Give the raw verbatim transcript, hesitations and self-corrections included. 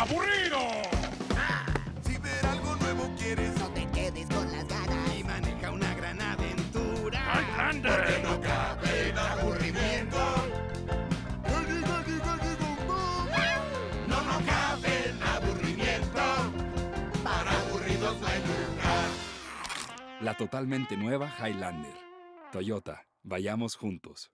aburrido! Ah, si ver algo nuevo quieres, no te quedes con las ganas. Y maneja una gran aventura. ¡Highlander! Porque no cabe el aburrimiento. No, no cabe el aburrimiento. Para aburridos no hay lugar. La totalmente nueva Highlander. Toyota, vayamos juntos.